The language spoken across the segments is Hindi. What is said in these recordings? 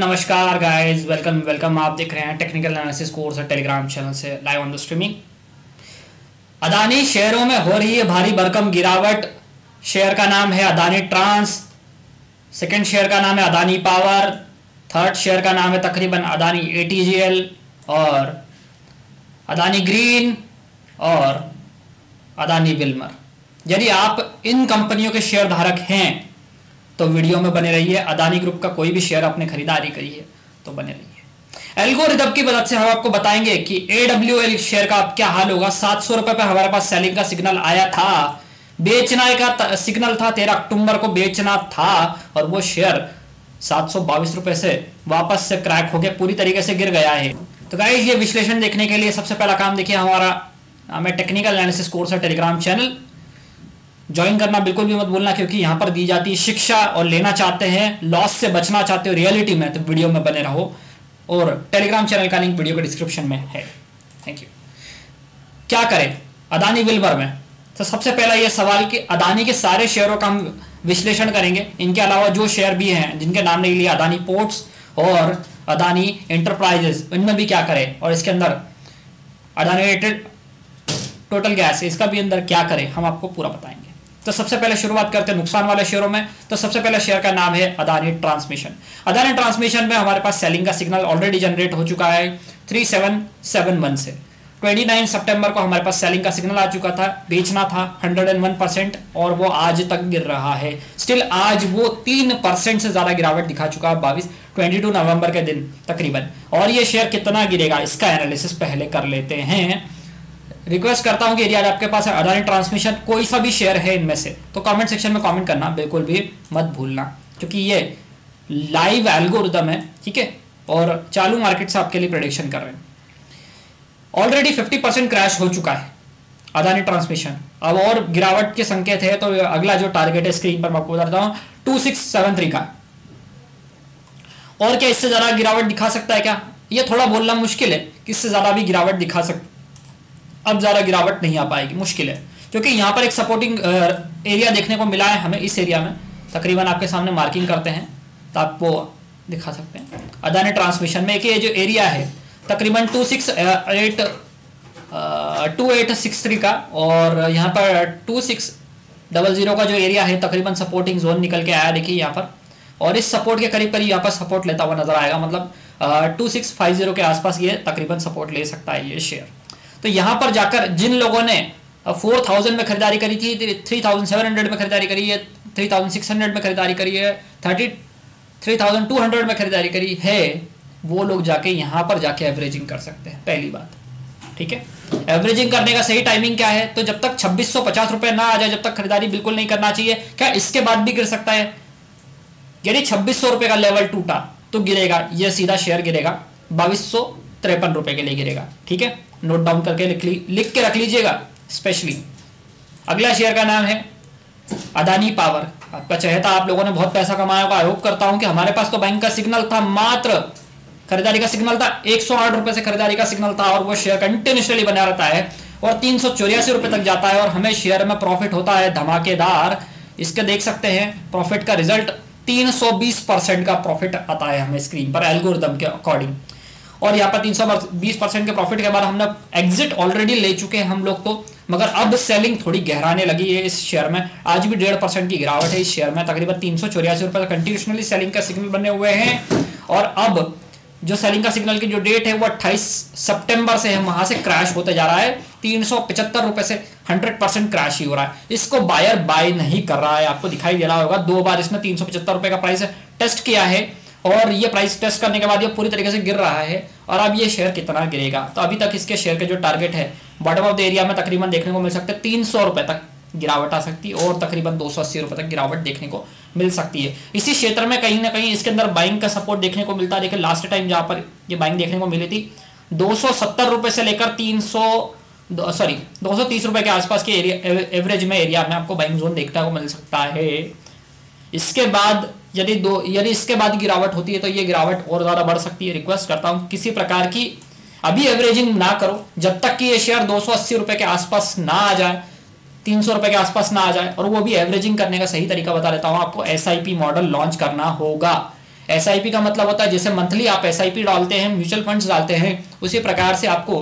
नमस्कार गाइस, वेलकम। आप देख रहे हैं technical analysis course Telegram channel से live on the streaming. Adani शेयरों में हो रही है भारी भरकम गिरावट। शेयर का नाम है अदानी ट्रांस, सेकंड शेयर का नाम है अदानी पावर, थर्ड शेयर का नाम है तकरीबन अदानी एटीजीएल और अदानी ग्रीन और अदानी विल्मर। यदि आप इन कंपनियों के शेयर धारक हैं तो वीडियो में बने रहिए। अदानी ग्रुप का कोई भी शेयर आपने खरीदारी करी है तो बने रहिए। एल्गोरिदम की मदद से हम आपको बताएंगे कि AWL शेयर का अब क्या हाल होगा। 700 रुपए पर हमारे पास सेलिंग का सिग्नल आया था, बेचना का सिग्नल था, 13 अक्टूबर को बेचना था और वो शेयर 722 रुपए से वापस से क्रैक होकर पूरी तरीके से गिर गया है। तो गाइज, ये विश्लेषण देखने के लिए सबसे पहला काम देखिए हमें टेक्निकल एनालिसिस कोर्स और टेलीग्राम चैनल ज्वाइन करना बिल्कुल भी मत भूलना, क्योंकि यहाँ पर दी जाती है शिक्षा। और लेना चाहते हैं, लॉस से बचना चाहते हो रियलिटी में, तो वीडियो में बने रहो। और टेलीग्राम चैनल का लिंक वीडियो के डिस्क्रिप्शन में है। Thank you. क्या करें अदानी विल्मर में? तो सबसे पहला ये सवाल कि अदानी के सारे शेयरों का हम विश्लेषण करेंगे। इनके अलावा जो शेयर भी हैं जिनके नाम नहीं लिए, अदानी पोर्ट्स और अदानी एंटरप्राइजेस, इनमें भी क्या करें, और इसके अंदर अदानी टोटल गैस, इसका भी अंदर क्या करें, हम आपको पूरा बताएंगे। तो सबसे पहले शुरुआत करते हैं नुकसान वाले शेयरों में। तो सबसे पहले शेयर का नाम है अदानी ट्रांसमिशन। अदानी ट्रांसमिशन में हमारे पास सेलिंग का सिग्नल ऑलरेडी जनरेट हो चुका है 3771 से। 29 सितंबर को हमारे पास सेलिंग का सिग्नल आ चुका था, बेचना था 101% और वो आज तक गिर रहा है। स्टिल आज वो 3% से ज्यादा गिरावट दिखा चुका है 22-22 नवंबर के दिन तकरीबन। और ये शेयर कितना गिरेगा इसका एनालिसिस पहले कर लेते हैं। रिक्वेस्ट करता हूं कि यदि आज आपके पास है अदानी ट्रांसमिशन, कोई सा भी शेयर है इनमें से, तो कमेंट सेक्शन में कमेंट करना बिल्कुल भी मत भूलना, क्योंकि ये लाइव एल्गोरिदम है, ठीक है, और चालू मार्केट से आपके लिए प्रेडिक्शन कर रहे हैं। ऑलरेडी 50% क्रैश हो चुका है अदानी ट्रांसमिशन। अब और गिरावट के संकेत है तो अगला जो टारगेट है स्क्रीन पर मैं आपको बताता हूँ 2673 का। और क्या इससे ज़्यादा गिरावट दिखा सकता है क्या? ये थोड़ा बोलना मुश्किल है कि इससे ज़्यादा भी गिरावट दिखा सकता, अब ज़्यादा गिरावट नहीं आ पाएगी, मुश्किल है, क्योंकि यहाँ पर एक सपोर्टिंग एरिया देखने को मिला है हमें। इस एरिया में तकरीबन आपके सामने मार्किंग करते हैं तो आपको दिखा सकते हैं अदानी ट्रांसमिशन में कि ये जो एरिया है तकरीबन 2863 का, और यहाँ पर 2600 का जो एरिया है तकरीबन सपोर्टिंग जोन निकल के आया, देखिए यहाँ पर। और इस सपोर्ट के करीब करीब यहाँ पर सपोर्ट लेता हुआ नजर आएगा, मतलब 2650 के आसपास ये तकरीबन सपोर्ट ले सकता है ये शेयर। तो यहाँ पर जाकर जिन लोगों ने 4000 में खरीदारी करी थी, 3700 में खरीदारी करी है, 3600 में खरीदारी करी है, 33200 में खरीदारी करी है, वो लोग जाके यहाँ पर जाके एवरेजिंग कर सकते हैं, पहली बात, ठीक है। एवरेजिंग करने का सही टाइमिंग क्या है? तो जब तक 2650 रुपये ना आ जाए, जब तक खरीदारी बिल्कुल नहीं करना चाहिए। क्या इसके बाद भी गिर सकता है? यदि 2600 रुपये का लेवल टूटा तो गिरेगा ये, सीधा शेयर गिरेगा 2253 रुपये के लिए गिरेगा, ठीक है। नोट डाउन करके लिख के रख लीजिएगा स्पेशली। अगला शेयर का नाम है अदानी पावर। आपका चहेता, आप लोगों ने बहुत पैसा कमाया होगा, आई होप करता हूं कि हमारे पास तो बैंक का सिग्नल था, मात्र खरीदारी का सिग्नल था 108 रुपये से खरीदारी का सिग्नल था, और वो शेयर कंटिन्यूसली बना रहता है और 384 रुपये तक जाता है और हमें शेयर में प्रॉफिट होता है धमाकेदार। इसके देख सकते हैं प्रॉफिट का रिजल्ट 320% का प्रॉफिट आता है हमें स्क्रीन पर एल्गोरिदम के अकॉर्डिंग। और यहाँ पर 320% के प्रॉफिट के बाद हमने एग्जिट ऑलरेडी ले चुके हैं हम लोग तो, मगर अब सेलिंग थोड़ी गहराने लगी है इस शेयर में। आज भी 1.5% की गिरावट है इस शेयर में, तकरीबन 384 रुपये कंटिन्यूसली सेलिंग का सिग्नल बने हुए हैं। और अब जो सेलिंग का सिग्नल की जो डेट है वो 28 सितंबर से है, वहाँ से क्रैश होता जा रहा है 375 रुपये से 100% क्रैश ही हो रहा है। इसको बायर बाय नहीं कर रहा है, आपको दिखाई दे रहा होगा। दो बार इसने 375 रुपये का प्राइस टेस्ट किया है और ये प्राइस टेस्ट करने के बाद ये पूरी तरीके से गिर रहा है। और अब ये शेयर कितना गिरेगा? तो अभी तक इसके शेयर के जो टारगेट है बॉटम ऑफ द एरिया में तकरीबन देखने को मिल सकता है 300 रुपये तक गिरावट आ सकती है और तकरीबन 280 रुपये तक गिरावट देखने को मिल सकती है। इसी क्षेत्र में कहीं ना कहीं इसके अंदर बाइंग का सपोर्ट देखने को मिलता है। देखिए लास्ट टाइम जहाँ पर ये बाइंग देखने को मिली थी 270 रुपये से लेकर 230 रुपये के आसपास के एरिया एवरेज में एरिया में आपको बाइंग जोन देखने को मिल सकता है। इसके बाद यदि इसके बाद गिरावट होती है तो ये गिरावट और ज़्यादा बढ़ सकती है। रिक्वेस्ट करता हूँ किसी प्रकार की अभी एवरेजिंग ना करो, जब तक कि ये शेयर 280 रुपये के आसपास ना आ जाए, 300 रुपये के आसपास ना आ जाए। और वो भी एवरेजिंग करने का सही तरीका बता देता हूँ आपको, SIP मॉडल लॉन्च करना होगा। एसआईपी का मतलब होता है जैसे मंथली आप एसआईपी डालते हैं, म्यूचुअल फंड्स डालते हैं, उसी प्रकार से आपको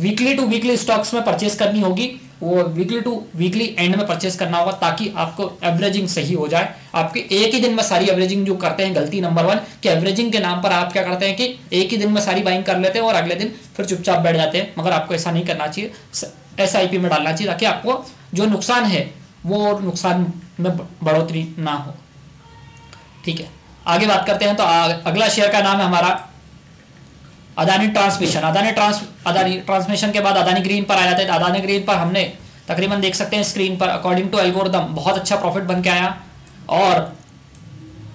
वीकली टू वीकली स्टॉक्स में परचेस करनी होगी, वो वीकली टू वीकली एंड में परचेस करना होगा ताकि आपको एवरेजिंग सही हो जाए। आपके एक ही दिन में सारी एवरेजिंग जो करते हैं, गलती नंबर 1 कि एवरेजिंग के नाम पर आप क्या करते हैं कि एक ही दिन में सारी बाइंग कर लेते हैं और अगले दिन फिर चुपचाप बैठ जाते हैं, मगर आपको ऐसा नहीं करना चाहिए, एसआईपी में डालना चाहिए ताकि आपको जो नुकसान है वो नुकसान में बढ़ोतरी ना हो। ठीक है, आगे बात करते हैं तो अगला शेयर का नाम है हमारा अदानी ट्रांसमिशन। अदानी ट्रांसमिशन के बाद अदानी ग्रीन पर आ जाते हैं। अदानी ग्रीन पर हमने तकरीबन देख सकते हैं स्क्रीन पर अकॉर्डिंग टू एल्गोरिथम बहुत अच्छा प्रॉफिट बन के आया और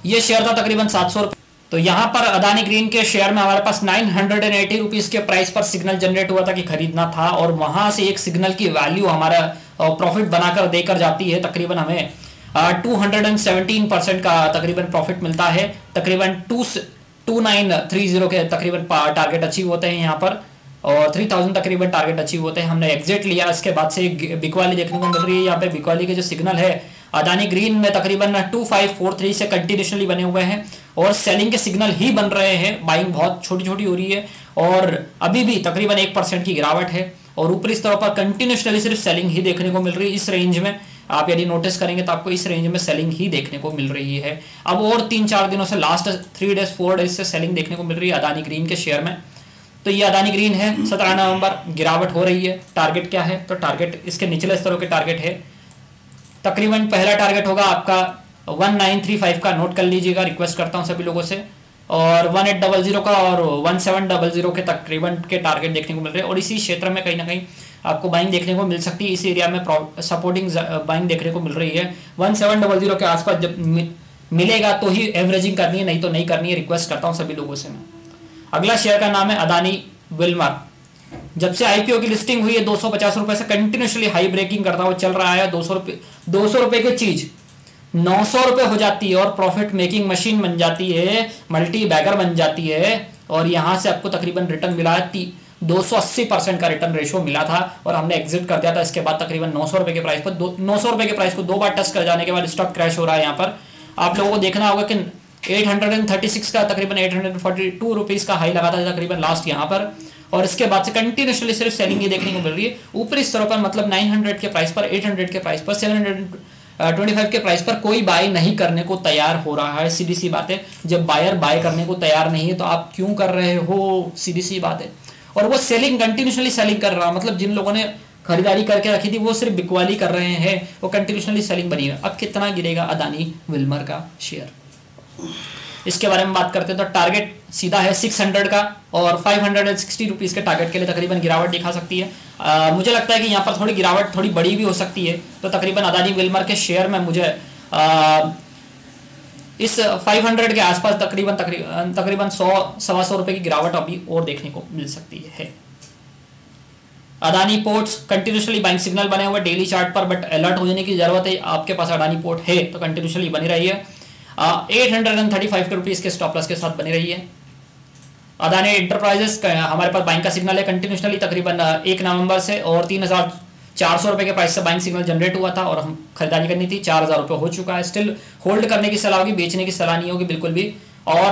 ये शेयर था तकरीबन 700 रुपये। तो यहाँ पर अदानी ग्रीन के शेयर में हमारे पास 980 रुपीज़ के प्राइस पर सिग्नल जनरेट हुआ था कि खरीदना था और वहाँ से एक सिग्नल की वैल्यू हमारा प्रॉफिट बनाकर देकर जाती है। तकरीबन हमें 217% का तकरीबन प्रॉफिट मिलता है, तकरीबन 2930 के तकरीबन टारगेट अचीव होते हैं यहाँ पर और 3000 तकरीबन टारगेट अचीव होते हैं। हमने एग्जिट लिया, इसके बाद से बिकवाली देखने को मिल रही है। यहाँ पे बिकवाली के जो सिग्नल है अदानी ग्रीन में तकरीबन 2543 से कंटिन्यूशनली बने हुए हैं और सेलिंग के सिग्नल ही बन रहे हैं, बाइंग बहुत छोटी छोटी हो रही है और अभी भी तकरीबन 1% की गिरावट है और ऊपरी स्तर पर कंटिन्यूशनली सिर्फ सेलिंग ही देखने को मिल रही है। इस रेंज में आप यदि नोटिस करेंगे तो आपको इस रेंज में सेलिंग ही देखने को मिल रही है। अब और 3-4 दिनों से लास्ट 3-4 डेज से सेलिंग देखने को मिल रही है अदानी ग्रीन के शेयर में। तो ये अदानी ग्रीन है, 17 नवंबर गिरावट हो रही है। टारगेट क्या है तो टारगेट इसके निचले स्तरों के टारगेट है, तकरीबन पहला टारगेट होगा आपका 1935 का, नोट कर लीजिएगा, रिक्वेस्ट करता हूँ सभी लोगों से, और 1800 का और 1700 के तकरीबन के टारगेट देखने को मिल रहे हैं और इसी क्षेत्र में कहीं ना कहीं आपको बाइंग देखने को मिल सकती है। इस एरिया में सपोर्टिंग बाइंग देखने को मिल रही है। 1700 के आसपास जब मिलेगा तो ही एवरेजिंग करनी है, नहीं तो नहीं करनी है। रिक्वेस्ट करता हूँ सभी लोगों से मैं। अगला शेयर का नाम है अदानी विल्मर। जब से आईपीओ की लिस्टिंग हुई है 250 रुपये से कंटिन्यूसली हाई ब्रेकिंग करता हुआ चल रहा है। 200 रुपये की चीज़ 900 रुपये हो जाती है और प्रॉफिट मेकिंग मशीन बन जाती है, मल्टी बैगर बन जाती है और यहाँ से आपको तकरीबन रिटर्न मिला है 280% का रिटर्न रेशो मिला था और हमने एग्जिट कर दिया था। इसके बाद तकरीबन 900 रुपये के प्राइस पर 900 रुपये के प्राइस को 2 बार टच कर जाने के बाद स्टॉक क्रैश हो रहा है। यहाँ पर आप लोगों को देखना होगा कि 836 का तकरीबन 842 रुपीज़ का हाई लगा था तकरीबन लास्ट यहाँ पर और इसके बाद से कंटिन्यूसली सिर्फ सेलिंग ही देखने को मिल रही है। ऊपरी स्तरों पर मतलब 900 के प्राइस पर, 800 के प्राइस पर, 725 के प्राइस पर कोई बाय नहीं करने को तैयार हो रहा है। सीधी सी बात है, जब बायर बाय करने को तैयार नहीं है तो आप क्यों कर रहे हो, सीधी सी बात है। और वो सेलिंग कंटिन्यूसली सेलिंग कर रहा है, मतलब जिन लोगों ने खरीदारी करके रखी थी वो सिर्फ बिकवाली कर रहे हैं, वो कंटिन्यूसली सेलिंग बनी है। अब कितना गिरेगा अदानी विल्मर का शेयर, इसके बारे में बात करते हैं तो टारगेट सीधा है 600 का और 560 रुपीज़ के टारगेट के लिए तकरीबन गिरावट दिखा सकती है। मुझे लगता है कि यहाँ पर थोड़ी गिरावट थोड़ी बड़ी भी हो सकती है। तो तकरीबन अदानी विल्मर के शेयर में मुझे इस 500 के आसपास तकरीबन 100-125 रुपये की गिरावट अभी और देखने को मिल सकती है। Adani ports continuously buying signal बने हुए डेली चार्ट पर, बट अलर्ट हो जाने की जरूरत है। आपके पास अडानी पोर्ट है तो कंटिन्यूसली बनी रही है, 835 रुपीज़ के स्टॉप लॉस के साथ बनी रही है। अदानी एंटरप्राइजेस हमारे पास बाइंग का सिग्नल है कंटिन्यूसली तकरीबन 1 नवंबर से और 3400 रुपये के प्राइस से बाइंग सिग्नल जनरेट हुआ था और हम खरीदारी करनी थी। 4000 रुपये हो चुका है, स्टिल होल्ड करने की सलाह होगी, बेचने की सलाह नहीं होगी बिल्कुल भी। और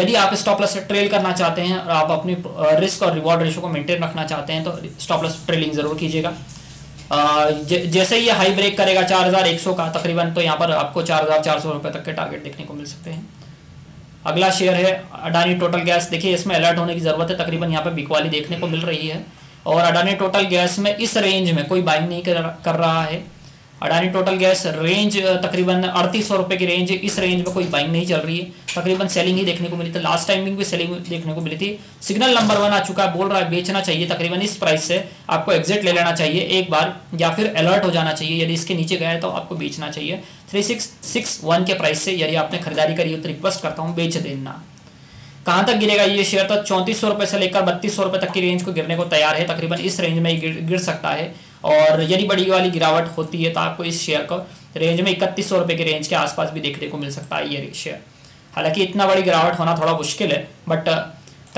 यदि आप स्टॉप लॉस ट्रेल करना चाहते हैं और आप अपनी रिस्क और रिवॉर्ड रेशो को मेंटेन रखना चाहते हैं तो स्टॉप लॉस ट्रेलिंग ज़रूर कीजिएगा। जैसे ही हाई ब्रेक करेगा 4100 का तकरीबन तो यहाँ पर आपको 4400 रुपये तक के टारगेट देखने को मिल सकते हैं। अगला शेयर है अडानी टोटल गैस। देखिए, इसमें अलर्ट होने की ज़रूरत है, तकरीबन यहाँ पर बिकवाली देखने को मिल रही है और अडानी टोटल गैस में इस रेंज में कोई बाइंग नहीं कर रहा है। अडानी टोटल गैस रेंज तकरीबन 3800 रुपये की रेंज है, इस रेंज में कोई बाइंग नहीं चल रही है, तकरीबन सेलिंग ही देखने को मिली थी। लास्ट टाइमिंग भी सेलिंग देखने को मिली थी। सिग्नल नंबर 1 आ चुका है, बोल रहा है बेचना चाहिए। तकरीबन इस प्राइस से आपको एग्जिट ले लेना चाहिए एक बार या फिर अलर्ट हो जाना चाहिए। यदि इसके नीचे गया है तो आपको बेचना चाहिए। 3661 के प्राइस से यदि आपने खरीदारी करी हो तो रिक्वेस्ट करता हूँ बेच देना। कहाँ तक गिरेगा ये शेयर तो 3400 रुपये से लेकर 3200 रुपये तक की रेंज को गिरने को तैयार है। तकरीबन इस रेंज में गिर सकता है और यदि बड़ी वाली गिरावट होती है तो आपको इस शेयर को रेंज में 3100 रुपये के रेंज के आसपास भी देखने को मिल सकता है ये शेयर। हालांकि इतना बड़ी गिरावट होना थोड़ा मुश्किल है, बट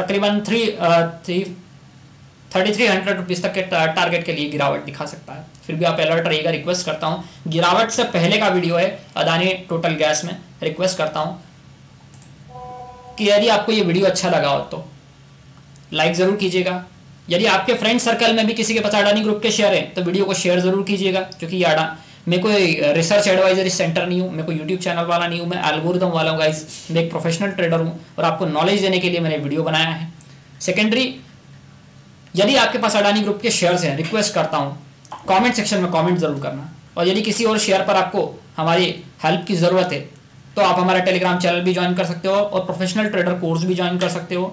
तकरीबन 3300 रुपीज़ तक के टारगेट के लिए गिरावट दिखा सकता है। फिर भी आप अलर्ट रहिएगा। रिक्वेस्ट करता हूँ, गिरावट से पहले का वीडियो है अदानी टोटल गैस में, रिक्वेस्ट करता हूँ कि यदि आपको ये वीडियो अच्छा लगा हो तो लाइक ज़रूर कीजिएगा। यदि आपके फ्रेंड सर्कल में भी किसी के पास अडानी ग्रुप के शेयर हैं तो वीडियो को शेयर ज़रूर कीजिएगा, क्योंकि ये मैं कोई रिसर्च एडवाइजरी सेंटर नहीं हूँ, मैं कोई यूट्यूब चैनल वाला नहीं हूँ, मैं एल्गोरिथम वाला हूँ गाइस। मैं एक प्रोफेशनल ट्रेडर हूँ और आपको नॉलेज देने के लिए मैंने वीडियो बनाया है। सेकेंडरी, यदि आपके पास अडानी ग्रुप के शेयर्स हैं, रिक्वेस्ट करता हूँ कमेंट सेक्शन में कमेंट ज़रूर करना, और यदि किसी और शेयर पर आपको हमारी हेल्प की ज़रूरत है तो आप हमारा टेलीग्राम चैनल भी ज्वाइन कर सकते हो और प्रोफेशनल ट्रेडर कोर्स भी ज्वाइन कर सकते हो।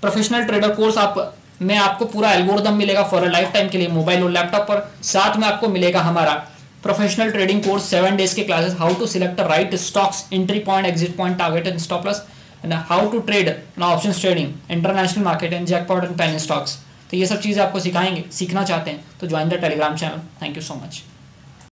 प्रोफेशनल ट्रेडर कोर्स में आपको पूरा एल्गोरिथम मिलेगा फॉर अ लाइफ टाइम के लिए मोबाइल और लैपटॉप पर। साथ में आपको मिलेगा हमारा प्रोफेशनल ट्रेडिंग कोर्स 7 डेज के classes, how to select the right stocks, entry point, exit point, target and stop loss, and how to trade option trading, international market and jackpot and panic stocks. तो ये सब चीज़ें आपको सीखाएंगे। सीखना चाहते हैं तो join the Telegram channel. Thank you so much.